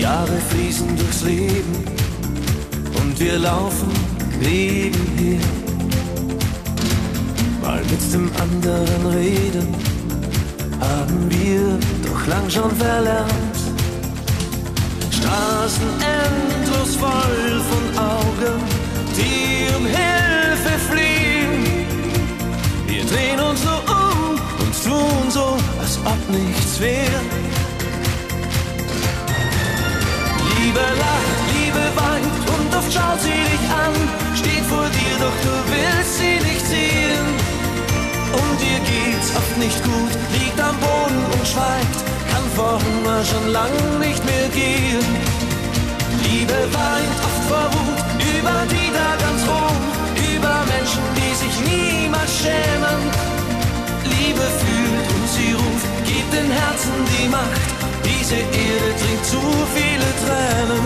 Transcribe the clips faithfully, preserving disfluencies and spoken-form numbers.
Jahre fließen durchs Leben und wir laufen nebenher. Mal mit dem anderen reden, haben wir doch lang schon verlernt. Straßen endlos voll von Augen, die um Hilfe fliehen. Wir drehen uns so um und tun so, als ob nichts wäre. Liebe lacht, Liebe weint und oft schaut sie dich an, steht vor dir, doch du willst sie nicht sehen. Und ihr geht's oft nicht gut, liegt am Boden und schweigt, kann vor Hunger schon lang nicht mehr gehen. Liebe weint oft vor Wut, über die da ganz rum, über Menschen, die sich niemals schämen. Liebe fühlt und sie ruft, gibt den Herzen die Macht, diese Erde trinkt zu viele Tränen.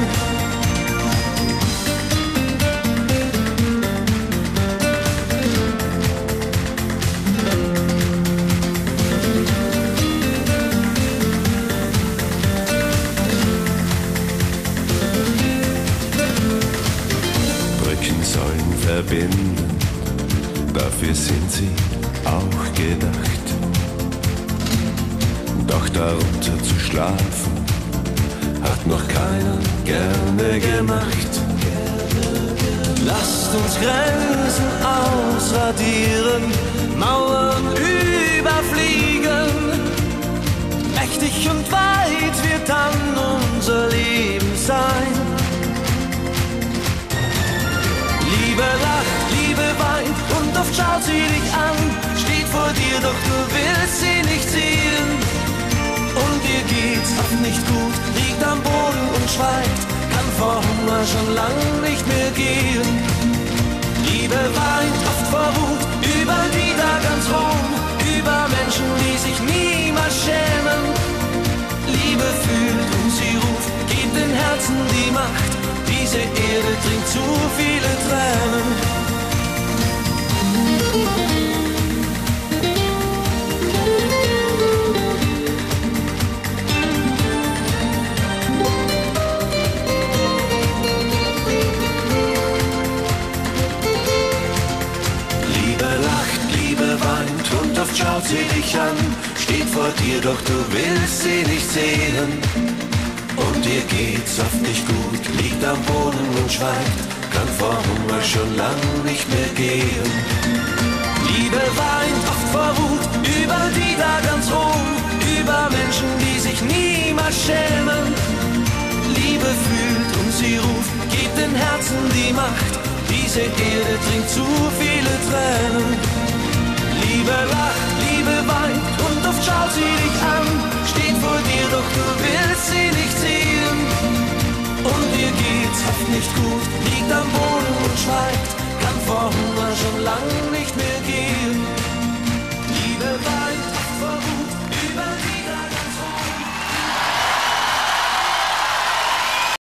Brücken sollen verbinden, dafür sind sie auch gedacht. Doch darunter zu schlafen, hat noch keiner gerne gemacht. Lasst uns Grenzen ausradieren, Mauern überfliegen. Mächtig und weit wird dann unser Leben sein. Liebe lacht, Liebe weint und oft schaut sie dich an, steht vor dir, doch du willst sie nicht sehen. Und ihr geht's oft nicht gut, liegt am Boden und schweigt, kann vor Hunger schon lang nicht mehr gehen. Liebe weint oft vor Wut, über die da ganz rum, über Menschen, die sich niemals schämen. Liebe fühlt und sie ruft, gibt den Herzen die Macht, diese Erde trinkt zu viele Tränen. Schaut sie dich an, steht vor dir, doch du willst sie nicht sehen. Und ihr geht's oft nicht gut, liegt am Boden und schweigt, kann vor Hunger schon lang nicht mehr gehen. Liebe weint oft vor Wut, über die da ganz rum, über Menschen, die sich niemals schämen. Liebe fühlt und sie ruft, gibt den Herzen die Macht, diese Erde trinkt zu viele Tränen. Liebe lacht, Liebe weint und oft schaut sie dich an, steht vor dir, doch du willst sie nicht sehen. Und ihr geht's oft nicht gut.